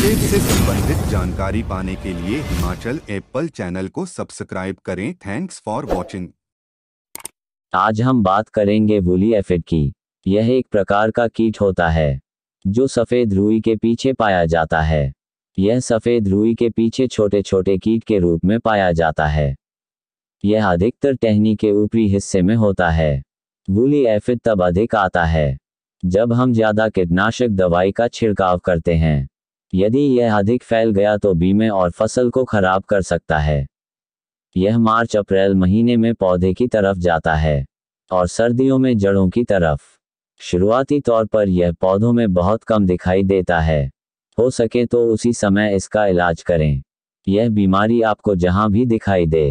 खेल से संबंधित जानकारी पाने के लिए हिमाचल एप्पल चैनल को सब्सक्राइब करें। Thanks for watching. आज हम बात करेंगे वूली एफिड की। यह एक प्रकार का कीट होता है जो सफेद रूई के पीछे पाया जाता है। यह सफेद रूई के पीछे छोटे छोटे कीट के रूप में पाया जाता है। यह अधिकतर टहनी के ऊपरी हिस्से में होता है। वूली एफिड तब अधिक आता है जब हम ज्यादा कीटनाशक दवाई का छिड़काव करते हैं। यदि यह अधिक फैल गया तो बीमे और फसल को खराब कर सकता है। यह मार्च अप्रैल महीने में पौधे की तरफ जाता है और सर्दियों में जड़ों की तरफ। शुरुआती तौर पर यह पौधों में बहुत कम दिखाई देता है। हो सके तो उसी समय इसका इलाज करें। यह बीमारी आपको जहां भी दिखाई दे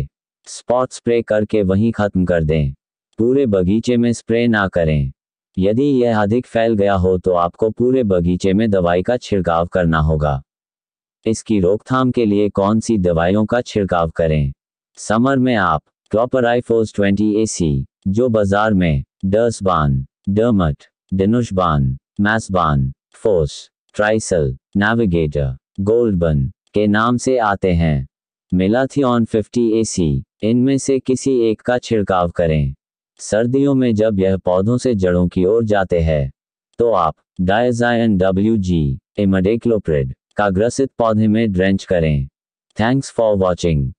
स्पॉट स्प्रे करके वहीं खत्म कर दें। पूरे बगीचे में स्प्रे ना करें। यदि यह अधिक फैल गया हो तो आपको पूरे बगीचे में दवाई का छिड़काव करना होगा। इसकी रोकथाम के लिए कौन सी दवाइयों का छिड़काव करें? समर में आप ट्रूपर आई फोर्स 20 AC, जो बाजार में डर्सबान, डर्मट, डनुशबान, मैसबान, फोर्स ट्राइसल, नेविगेटर, गोल्डबन के नाम से आते हैं, मेलाथियन 50 AC, इनमें से किसी एक का छिड़काव करें। सर्दियों में जब यह पौधों से जड़ों की ओर जाते हैं तो आप डायजाइन WG, इमिडाक्लोप्रिड का ग्रसित पौधे में ड्रेंच करें। Thanks for watching.